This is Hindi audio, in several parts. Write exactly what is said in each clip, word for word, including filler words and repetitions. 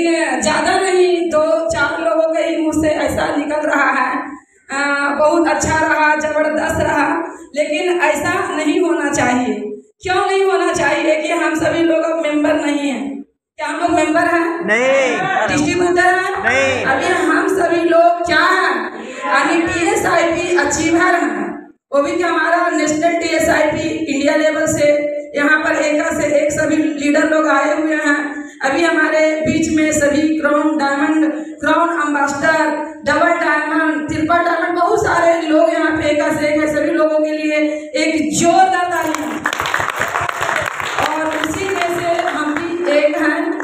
ज्यादा नहीं दो चार लोगों के ही मुंह से ऐसा निकल रहा है। आ, बहुत अच्छा रहा, जबरदस्त रहा, लेकिन ऐसा नहीं होना चाहिए। क्यों नहीं होना चाहिए कि हम सभी लोग अब मेंबर नहीं हैं? क्या हम लोग मेंबर हैं? नहीं। डिस्ट्रीब्यूटर हैं? नहीं। अभी हम सभी लोग क्या हैं, यानी T S I P achiever हैं, वो भी क्या हमारा national T S I P India level से यहाँ पर एका से एक सभी लीडर लोग आए हुए हैं। अभी हमारे बीच में सभी crown diamond, crown ambassador, double diamond, triple diamond, बहुत सारे लोग यहाँ पे एका से एक है। सभी लोगों के लिए एक जोरदार ताली, और उसी में से हम भी एक हैं,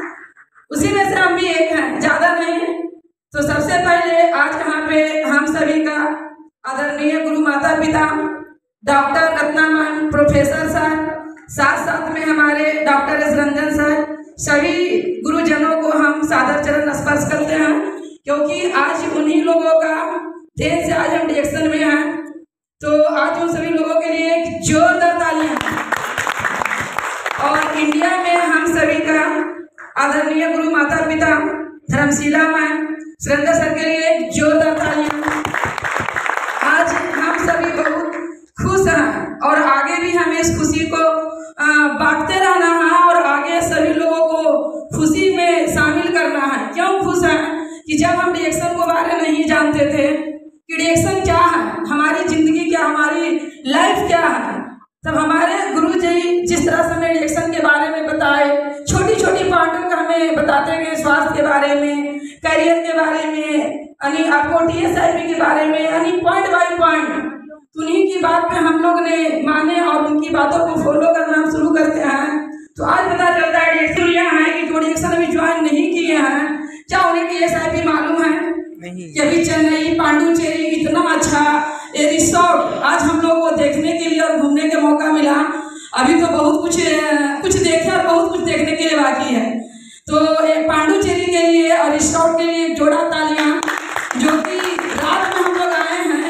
उसी में से हम भी एक हैं, ज्यादा नहीं है। तो सबसे पहले आज यहाँ पे हम सभी का आदरणीय गुरु माता पिता doctor Ratna ma'am, professor sir, साथ साथ में हमारे डॉक्टर एस रंजन सर, सभी गुरुजनों को हम सादर चरण स्पर्श करते हैं, क्योंकि आज उन्हीं लोगों का देश से आज हम डी एक्स एन में हैं। तो आज उन सभी लोगों के लिए एक जोरदार ताली, और इंडिया में हम सभी का आदरणीय गुरु माता पिता धर्मशीला मैम, सुरेंद्र सर के लिए एक जोरदार ताली। आज हम सभी बहुत खुश हैं, और आगे भी हमें इस खुशी को बांटते रहना है, और आगे सभी लोगों को खुशी में शामिल करना है। क्यों खुश है कि जब हम डी एक्स एन के बारे में नहीं जानते थे कि डी एक्स एन क्या है, हमारी जिंदगी क्या, हमारी लाइफ क्या है, तब हमारे गुरु जी जिस तरह से हमें डी एक्स एन के बारे में बताए, छोटी छोटी पार्टों का हमें बताते गए, स्वास्थ्य के बारे में, करियर के बारे में, यानी आपको टी एस आई पी के बारे में, यानी पॉइंट बाई पॉइंट उन्हीं की बात पे हम लोग ने माने और उनकी बातों को फॉलो करना हम शुरू करते हैं। तो आज पता चलता है डी एक्स एन है कि जो डी एक्स एन अभी ज्वाइन नहीं किए हैं, क्या उन्हें टी एस आई पी मालूम है? नहीं। अभी चेन्नई, पांडिचेरी, इतना अच्छा ये रिसोर्ट आज हम लोग को देखने के लिए और घूमने के मौका मिला। अभी तो बहुत कुछ कुछ देखे और बहुत कुछ देखने के लिए बाकी है। तो पांडिचेरी के लिए और रिसोर्ट के लिए जोड़ा तालियां, जो कि रात में हम लोग आए हैं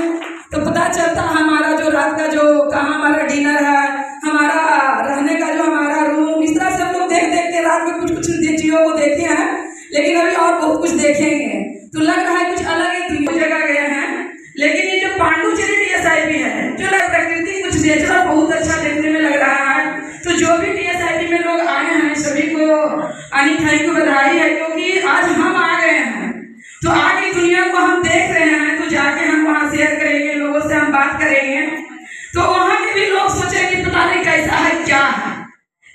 तो पता चलता हमारा जो रात का जो कहाँ हमारा डिनर है, हमारा रहने का जो हमारा रूम, इस तरह से हम लोग देख देखते रात में कुछ कुछ चीज़ों को देखे हैं, लेकिन अभी और बहुत कुछ देखेंगे। तो लग रहा है कुछ अलग ही जगह गए हैं। लेकिन ये जो Pondicherry T S I P है, जो लग प्रकृति कुछ नेचुरल बहुत अच्छा देखने में लग रहा है। तो जो भी टी एस आई पी में लोग आए हैं सभी को यानी थैंक यू, बधाई है, क्योंकि आज हम आ गए हैं तो आगे दुनिया को हम देख रहे हैं। तो जाके हम वहाँ शेयर करेंगे, लोगों से हम बात करेंगे, तो वहाँ के भी लोग सोचेंगे पता नहीं कैसा है, क्या है।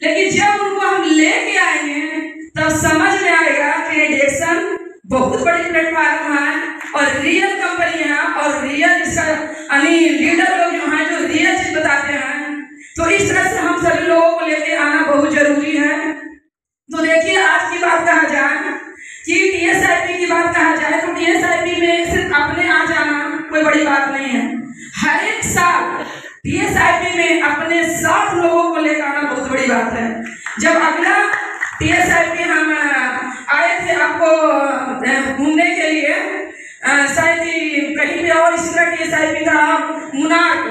लेकिन जब उनको हम लेके आएंगे तब समझ में आएगा कि डी एक्स एन बहुत बड़ी प्लेटफॉर्म है, और रियल कंपनी है, और रियल यानी लीडर लोग जो हैं जो रियल चीज बताते हैं। तो इस तरह से हम सभी लोगों को लेके आना बहुत जरूरी है। तो देखिए आज की बात कहा जाए कि टी एस आई पी की बात कहा जाए तो टी एस आई पी में सिर्फ अपने आ जाना कोई बड़ी बात नहीं है। हर एक साल टी एस आई पी में अपने साथ लोगों को लेकर आना बहुत बड़ी बात है। जब अगला टी एस आई पी हम आए थे आपको घूमने के लिए, शायद कहीं भी और इस तरह टी एस आई पी था मुनार,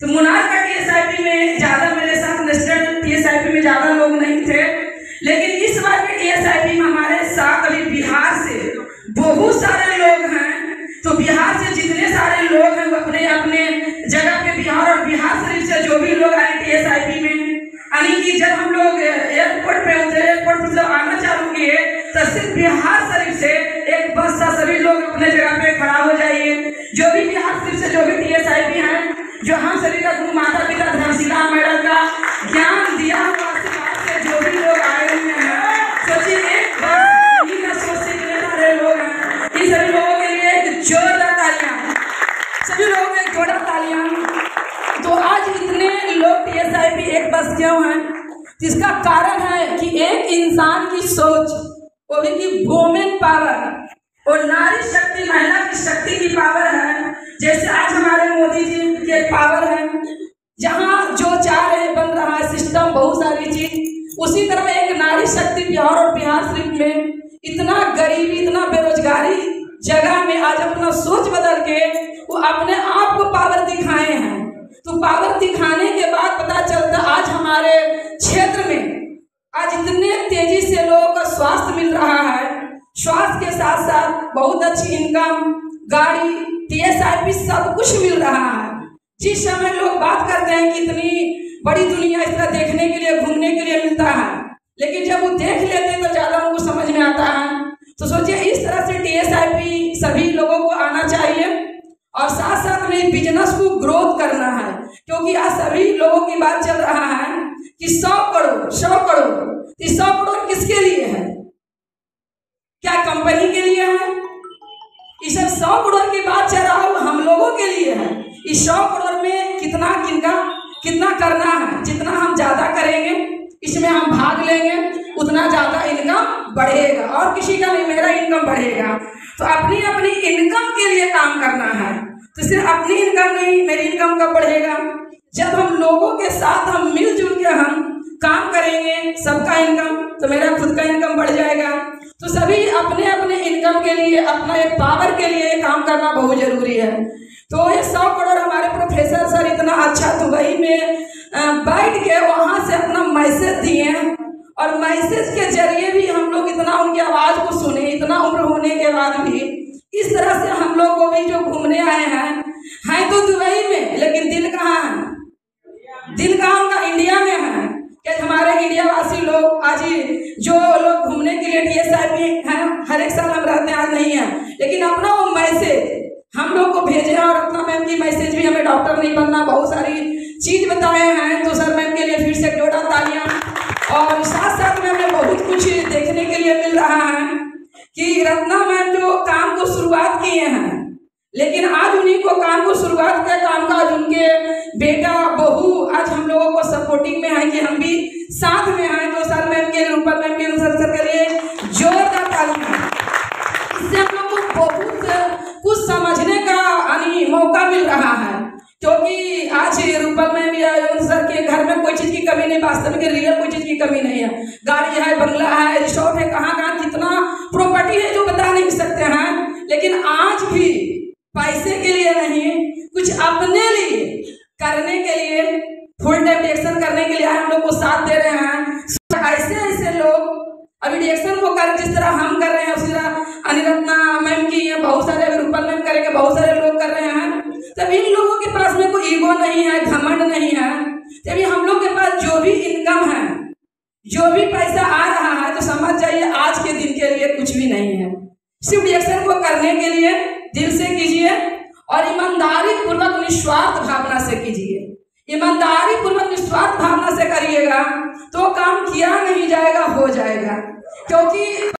तो मुनार का टी एस आई पी में ज़्यादा मेरे साथ national T S I P में ज़्यादा लोग नहीं थे, लेकिन इस बार के टी एस आई पी में हमारे साथ अभी बिहार से बहुत सारे लोग हैं। तो बिहार से जितने सारे लोग हैं वो अपने अपने जगह पे बिहार और बिहार शरीफ से जो भी लोग आए टी एस आई पी में, यानी कि जब हम लोग एयरपोर्ट पे उतरे, एयरपोर्ट पर जब आना चालू किए तो सिर्फ बिहार शरीफ से एक बस सा सभी लोग अपने जगह पे खड़ा हो जाइए। जो भी बिहार शरीफ से जो भी टी एस आई पी हैं, जो हम सभी का गुरु माता पिता धर्मशीला मैडम का ज्ञान दिया हुआ से जो भी लोग आए हुए हैं, सोचिए एक बार ही सोचते कितने सारे लोग हैं। इन सभी लोगों के लिए एक जोरदार तालियां, सभी लोगों के जोरदार तालियां। तो आज इतने लोग टी एस आई पी एक बस क्यों हैं? जिसका कारण है कि एक इंसान की सोच, वो भी कि वोमेन पावर और नारी शक्ति, महिला की शक्ति की पावर है। जैसे आज हमारे मोदी जी के पावर है, जहाँ जो चाह रहे बन रहा है सिस्टम, बहुत सारी चीज, उसी तरह एक नारी शक्ति बिहार और बिहार शरीफ में इतना गरीबी, इतना बेरोजगारी जगह में आज अपना सोच बदल के वो अपने आप को पावर दिखाए हैं। तो पावर दिखाने के बाद पता चलता आज हमारे क्षेत्र में आज इतने तेजी से लोगों को स्वास्थ्य मिल रहा है, स्वास्थ्य के साथ साथ बहुत अच्छी इनकम, गाड़ी, टी एस आई पी सब कुछ मिल रहा है। जिस समय लोग बात करते हैं कि इतनी बड़ी दुनिया इस तरह देखने के लिए घूमने के लिए मिलता है, लेकिन जब वो देख लेते हैं तो ज़्यादा उनको समझ में आता है। तो सोचिए इस तरह से टी एस आई पी सभी लोगों को आना चाहिए और साथ साथ हमें बिजनेस को ग्रोथ करना है, क्योंकि आज सभी लोगों की बात चल रहा है कि सौ करोड़ सौ करोड़ सौ करोड़ किसके लिए है? क्या कंपनी के लिए है? इस सौ करोड़ की बात चल रहा है हम लोगों के लिए है। इस सौ करोड़ में कितना किनका कितना करना है, जितना हम ज्यादा करेंगे, इसमें हम भाग लेंगे, उतना ज्यादा इनकम बढ़ेगा और किसी का नहीं मेरा इनकम बढ़ेगा। तो अपनी अपनी इनकम के लिए काम करना है। तो सिर्फ अपनी इनकम नहीं, मेरी इनकम कब बढ़ेगा? जब हम लोगों के साथ हम मिलजुल के हम काम करेंगे, सबका इनकम, तो मेरा खुद का इनकम बढ़ जाएगा। तो सभी अपने अपने इनकम के लिए, अपना एक पावर के लिए काम करना बहुत जरूरी है। तो ये सौ करोड़ हमारे प्रोफेसर सर इतना अच्छा दुबई में बैठ के वहाँ से अपना मैसेज दिए और मैसेज के जरिए भी हम लोग इतना उनकी आवाज़ को सुने। इतना उम्र होने के बाद भी इस तरह से हम लोग को भी जो घूमने आए हैं हैं तो दुबई में, लेकिन दिल कहाँ है? दिल कहाँ उनका इंडिया में है। हमारे इंडिया वासी लोग आज जो लोग घूमने के लिए टी एस आई पी हैं, हर एक साल हम रहते हैं, आज नहीं है, लेकिन अपना वो मैसेज हम लोग को भेजे हैं। और अपना मैम की मैसेज भी हमें डॉक्टर नहीं बनना, बहुत सारी चीज बताए हैं। तो सर मैम के लिए फिर से जोड़ा तालियां। और साथ साथ में हमें बहुत कुछ देखने के लिए मिल रहा है कि रत्ना मैम जो काम को शुरुआत किए हैं, लेकिन आज उन्हीं को काम को शुरुआत का काम का आज उनके बेटा बहू आज हम लोगों को सपोर्टिंग में है कि हम भी साथ में आए। तो सर मैम के रूपा मैम के सर सर के लिए जोरदार तालियां। इससे हम लोग को बहुत कुछ समझने का यानी मौका मिल रहा है, क्योंकि आज रूपा मैम या सर के घर में कोई चीज़ की कमी नहीं, वास्तव में रियल कोई चीज़ की कमी नहीं है। गाड़ी है, बंगला है, रिसोर्ट है, कहाँ कहाँ कितना प्रॉपर्टी है जो बता नहीं सकते हैं। लेकिन आज भी पैसे के लिए नहीं, कुछ अपने लिए करने के लिए, फुल टाइम डीएक्सन करने के लिए हम लोग को साथ दे रहे हैं। ऐसे ऐसे लोग अभी डीएक्सन को कर, जिस तरह हम कर रहे हैं, उसी तरह अनिरत्ना मैम की है, बहुत सारे अभी रूपल मैम करेंगे, बहुत सारे लोग कर रहे हैं। तब इन लोगों के पास में कोई ईगो नहीं है, घमंड नहीं है। तभी हम लोग के पास जो भी इनकम है, जो भी पैसा आ रहा है, तो समझ जाइए आज के दिन के लिए कुछ भी नहीं है। सिर्फ डीएक्सन को करने के लिए दिल से कीजिए और ईमानदारी पूर्वक निस्वार्थ भावना से कीजिए। ईमानदारी पूर्वक निस्वार्थ भावना से करिएगा तो काम किया नहीं जाएगा, हो जाएगा। क्योंकि